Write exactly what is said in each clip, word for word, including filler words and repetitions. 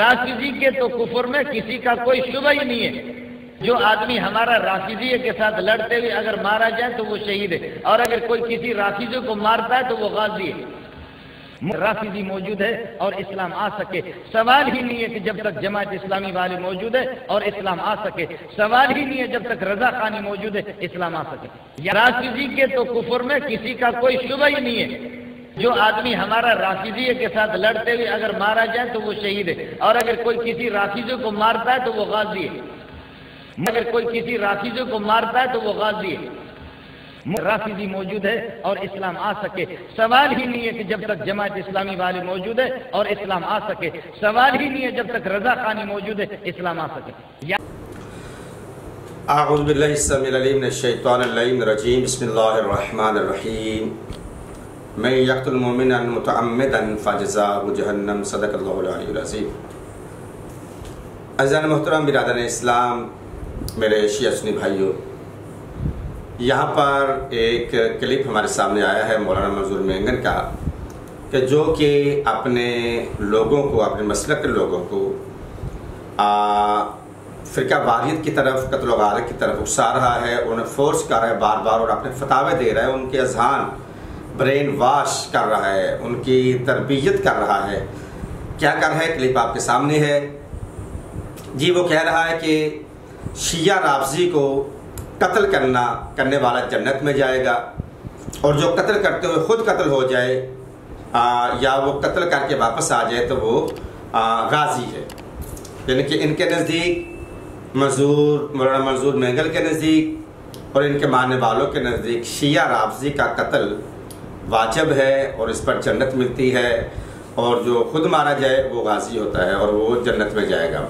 राशिदी के तो कुफर में किसी का कोई शुबा ही नहीं है। जो आदमी हमारा राशिदी के साथ लड़ते हुए अगर मारा जाए तो वो शहीद है, और अगर कोई किसी राशिदी को मारता है तो वो गाजी है। राशिदी मौजूद है और इस्लाम आ सके सवाल ही नहीं है कि जब तक जमात इस्लामी वाले मौजूद है और इस्लाम आ सके सवाल ही नहीं है, जब तक रजा खानी मौजूद है इस्लाम आ सके। राशिदी के तो कुफर में किसी का कोई शुबा ही नहीं है। जो आदमी हमारा राशिदी के साथ लड़ते हुए अगर मारा जाए तो वो शहीद है, और अगर कोई किसी राशिदी को मारता है तो वो गाजी है। अगर कोई किसी राशिदी को मारता है तो वो गाजी है। राशिदी मौजूद है और इस्लाम आ सके सवाल ही नहीं है कि जब तक जमात इस्लामी वाले मौजूद है और इस्लाम आ सके सवाल ही नहीं है, जब तक रजा खानी मौजूद है इस्लाम आ सके। बिस्मिल्लाहिर्रहमानिर्रहीम। मैं यक़्तुल मोमिना मुतअम्मिदन फ़जज़ाहु जहन्नम। सदक़ल्लाहु अल-अली अज़ीम। अज़ीज़ान मोहतरम, बिरादरान इस्लाम, मेरे शिया सुन्नी भाइयों, यहाँ पर एक क्लिप हमारे सामने आया है मौलाना मंजूर मंगन का, कि जो कि अपने लोगों को, अपने मसलक के लोगों को फ़िरका वारियत की तरफ, कत्ल वारत की तरफ उकसा रहा है, उन्हें फोर्स कर रहा है बार बार, और अपने फतावे दे रहा है, उनके अज़हान ब्रेन वाश कर रहा है, उनकी तरबियत कर रहा है। क्या कर रहा है, क्लिप आपके सामने है जी। वो कह रहा है कि शिया राफजी को कत्ल करना करने वाला जन्नत में जाएगा, और जो कत्ल करते हुए ख़ुद कत्ल हो जाए आ, या वो कत्ल करके वापस आ जाए तो वो गाजी है। यानी कि इनके नज़दीक, मंजूर मौलाना मंजूर मंगल के नज़दीक और इनके मानने वालों के नज़दीक शिया राफजी का कत्ल वाजिब है और इस पर जन्नत मिलती है, और जो खुद मारा जाए वो गाजी होता है और वो जन्नत में जाएगा।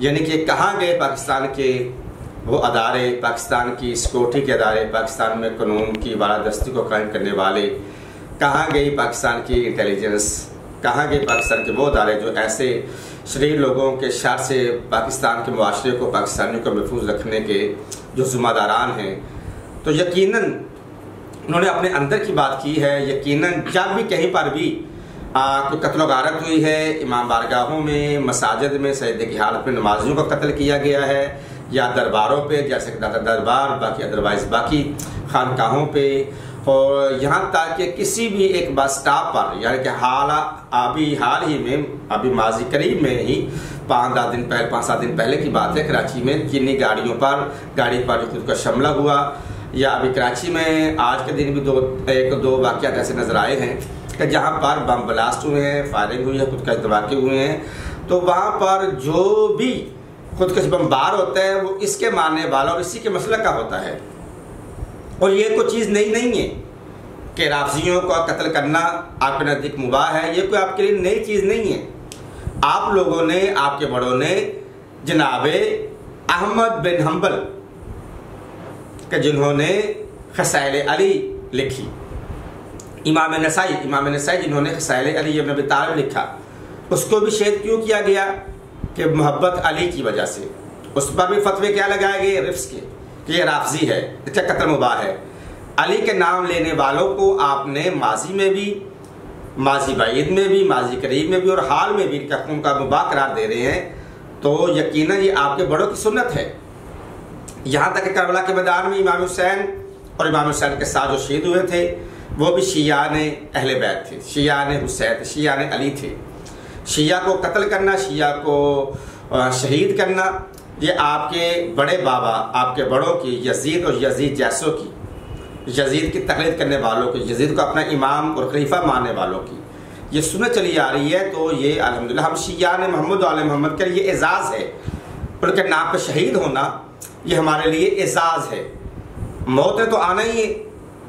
यानी कि कहाँ गए पाकिस्तान के वो अदारे, पाकिस्तान की सिक्योरिटी के अदारे, पाकिस्तान में कानून की वारादस्ती को कायम करने वाले, कहाँ गई पाकिस्तान की इंटेलिजेंस, कहाँ गए पाकिस्तान के वो अदारे जो ऐसे शरीर लोगों के शर से पाकिस्तान के मुआशरे को, पाकिस्तानियों को महफूज रखने के जो ज़िम्मेदारान हैं। तो यकीनन उन्होंने अपने अंदर की बात की है। यकीनन जब भी कहीं पर भी कोई कत्ल गारत हुई है, इमाम बारगाहों में, मसाजिद में सजदे की हालत में नमाजियों को कत्ल किया गया है, या दरबारों पे, जैसे कि दाता दरबार, बाकी अदरवाइज़ बाकी खानकाहों पे, और यहाँ तक कि किसी भी एक बस स्टॉप पर, यानी कि हाल अभी हाल ही में, अभी माजी करीब में ही, पाँच दस दिन पहले पाँच सात दिन पहले की बात है, कराची में चीनी गाड़ियों पर गाड़ी पर खुद का हमला हुआ, या अभी कराची में आज के दिन भी दो एक दो वाक़यात ऐसे नज़र आए हैं कि जहाँ पर बम ब्लास्ट हुए हैं, फायरिंग हुई है, खुदकश धमाके हुए हैं। तो वहाँ पर जो भी खुदकश बमबार होता है वो इसके मानने वाला और इसी के मसले का होता है, और ये कोई चीज़ नई नहीं, नहीं है कि राफजियों का कत्ल करना आपके नज़दीक मुबाह है। ये कोई आपके लिए नई चीज़ नहीं है। आप लोगों ने, आपके बड़ों ने जनाब अहमद बिन हम्बल कि जिन्होंने खसाइल अली लिखी, इमाम नसाई इमाम नसाई जिन्होंने खसाइल अली इब्न अबी तालिब लिखा, उसको भी शहीद क्यों किया गया कि मोहब्बत अली की वजह से। उस पर भी फतवे क्या लगाए गए रिफ्स के कि ये राफजी है, इसका कत्ल मुबाह है। अली के नाम लेने वालों को आपने माजी में भी, माजी बाईद में भी, माजी करीब में भी और हाल में भी इनका खून का मुबाह करार दे रहे हैं। तो यकीनन ये आपके बड़ों की सुन्नत है। यहाँ तक करबला के मैदान में इमाम हुसैन और इमाम हुसैन के साथ जो शहीद हुए थे वो भी शिया ने अहले बैत थे, शिया ने हुसैन थे, शिया ने अली थे। शिया को कत्ल करना, शिया को शहीद करना, ये आपके बड़े बाबा, आपके बड़ों की, यजीद और यजीद जैसों की, यजीद की तकलीद करने वालों की, यजीद को अपना इमाम और खलीफा मानने वालों की ये सुनत चली आ रही है। तो ये अल्हम्दुलिल्लाह हम शिया ने मोहम्मद वाले मोहम्मद का ये एजाज़ है, उनके नाम पर शहीद होना ये हमारे लिए एजाज़ है। मौत ने तो आना ही है,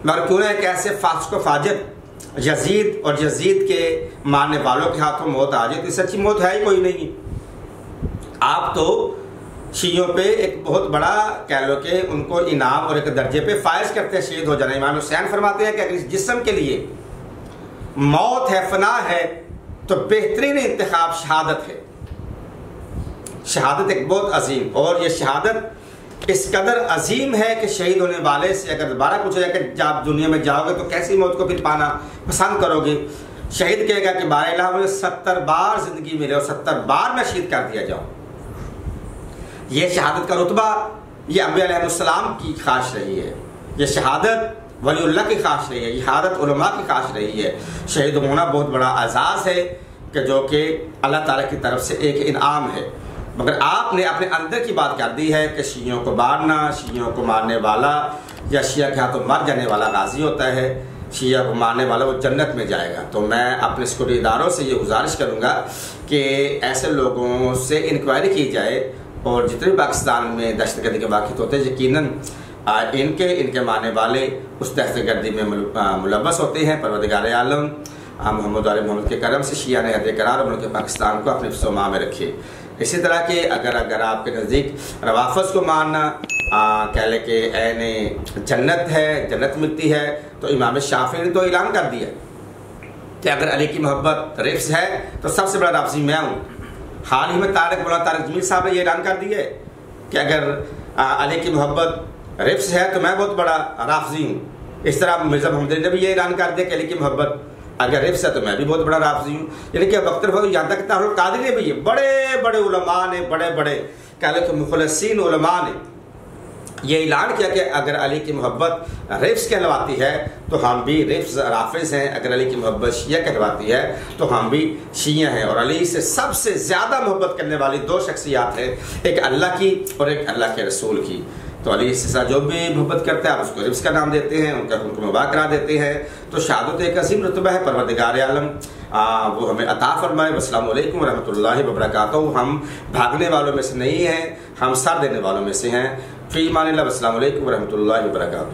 मगर क्यों ना एक ऐसे फासिको फाजिर यजीद और यजीद के मारने वालों के हाथों मौत आ जाए तो सच्ची मौत है ही कोई नहीं। आप तो शियों पे एक बहुत बड़ा कह लो कि उनको इनाम और एक दर्जे पे फायज करते हैं शहीद हो जाना। इमाम हुसैन फरमाते हैं कि अगर इस जिस्म के लिए मौत है, फना है, तो बेहतरीन इंतखाब शहादत है। शहादत एक बहुत अजीम, और ये शहादत इस कदर अजीम है कि शहीद होने वाले से अगर दोबारा पूछा जाए कि जब दुनिया में जाओगे तो कैसी मौत को फिर पाना पसंद करोगे, शहीद कहेगा कि बार इलाहा मुझे सत्तर बार जिंदगी मिले और सत्तर बार मैं शहीद कर दिया जाऊं। यह शहादत का रुतबा ये अम्बिया अलैहिस्सलाम की खास रही है, यह शहादत वलीउल्लाह की खास रही है, यह शहादत उलमा की खास रही है। शहीद होना बहुत बड़ा एजाज़ है कि जो कि अल्लाह ताला की तरफ से एक इनाम है, मगर आपने अपने अंदर की बात कर दी है कि शियों को मारना, शियों को मारने वाला या शिया के हाथों मर जाने वाला गाजी होता है, शिया को मारने वाला वो जन्नत में जाएगा। तो मैं अपने सिक्योरिटी इदारों से ये गुजारिश करूँगा कि ऐसे लोगों से इंक्वायरी की जाए और जितने भी पाकिस्तान में दहशतगर्दी के वाक़ित होते हैं यकीनन इनके इनके मारने वाले उस दहशतगर्दी में मुलव्वस होते हैं। परवरदिगार आलम मोहम्मद वाले मोहम्मद के करम से शिया ने हद करार और मुल्क पाकिस्तान को अपने फिसोमा में रखिए। इसी तरह के अगर अगर आपके नज़दीक रवाफस को मारना आ, कह लें कि ऐने जन्नत है, जन्नत मिलती है, तो इमाम शाफी ने तो ऐलान कर दिया कि अगर अली की मोहब्बत रिफ्स है तो सबसे बड़ा राफजी मैं हूँ। हाल ही में तारक मौलाना तारिक जमील साहब ने ये ऐलान कर दिया कि अगर आ, अली की मोहब्बत रिफ्स है तो मैं बहुत बड़ा राफजी हूँ। इस तरह मिर्ज़ा मोहम्मद ने भी ये ऐलान कर दिया कि अली की मोहब्बत अगर रिफ्स है तो मैं भी बहुत बड़ा राफजी हूँ। यानी कि वक्त हो यहाँ तक तारुल कादरी ने भी ये बड़े बड़े उलमा ने, बड़े बड़े कह लें कि मुखलसीन उलमा ने ये ऐलान किया कि अगर अली की मोहब्बत रिफ्स कहलवाती है तो हम भी रिफ्स राफिज हैं, अगर अली की मोहब्बत शिया कहलवाती है तो हम भी शिया हैं। और अली से सबसे ज़्यादा मोहब्बत करने वाली दो शख्सियात हैं, एक अल्लाह की और एक अल्लाह के रसूल की। तो अली से साथ जो भी मोहब्बत करते हैं आप उसको रिफ्स का नाम देते हैं, उनका उनको मुबाह करा देते हैं। तो शहादत एक अजीम रुतबा है। परवरदिगार आलम आ, वो हमें अता फरमाए। अस्सलाम वालेकुम रहमतुल्लाहि व बरकातहू। हम भागने वालों में से नहीं हैं, हम सर देने वालों में से हैं। फी मानिल्लाह। अस्सलाम वालेकुम रहमतुल्लाहि व बरकातहू।